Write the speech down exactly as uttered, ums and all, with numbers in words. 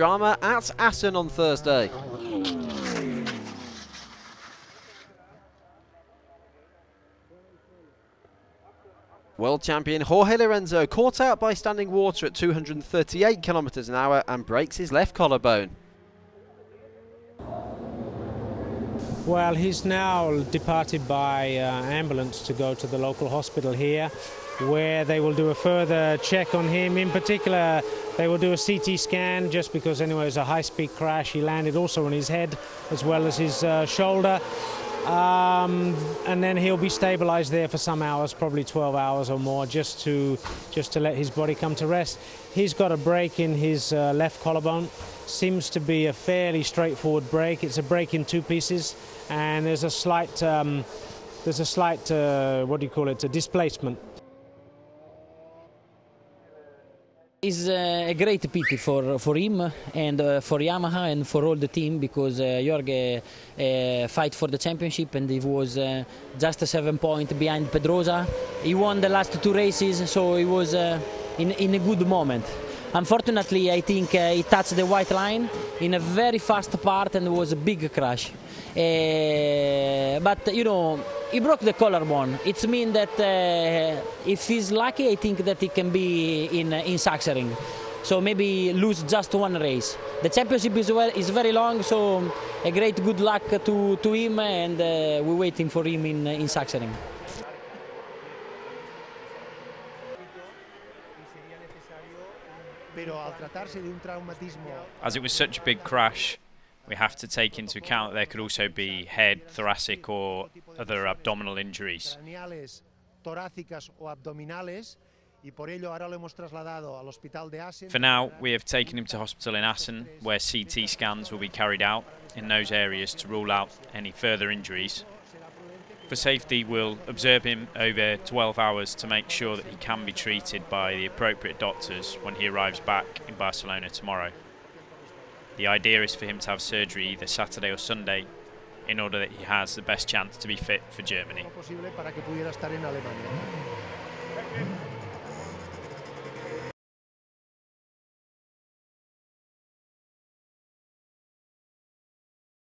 drama at Assen on Thursday. World champion Jorge Lorenzo caught out by standing water at two hundred thirty-eight kilometers an hour and breaks his left collarbone. Well, he's now departed by uh, ambulance to go to the local hospital here, where they will do a further check on him. In particular, they will do a C T scan, just because anyway, it was a high-speed crash. He landed also on his head as well as his uh, shoulder. Um, and then he'll be stabilized there for some hours, probably twelve hours or more, just to just to let his body come to rest. He's got a break in his uh, left collarbone. Seems to be a fairly straightforward break. It's a break in two pieces, and there's a slight um, there's a slight uh, what do you call it? A displacement. It's a great pity for, for him and uh, for Yamaha and for all the team, because uh, Jorge uh, fight for the championship and he was uh, just a seven point behind Pedrosa. He won the last two races, so he was uh, in, in a good moment. Unfortunately, I think uh, he touched the white line in a very fast part and it was a big crash. Uh, but, you know, he broke the collarbone. It means that uh, if he's lucky, I think that he can be in, in Sachsenring. So maybe lose just one race. The championship is, well, is very long, so a great good luck to, to him, and uh, we're waiting for him in, in Sachsenring. As it was such a big crash, we have to take into account that there could also be head, thoracic or other abdominal injuries. For now, we have taken him to hospital in Assen, where C T scans will be carried out in those areas to rule out any further injuries. For safety, we'll observe him over twelve hours to make sure that he can be treated by the appropriate doctors when he arrives back in Barcelona tomorrow. The idea is for him to have surgery either Saturday or Sunday, in order that he has the best chance to be fit for Germany.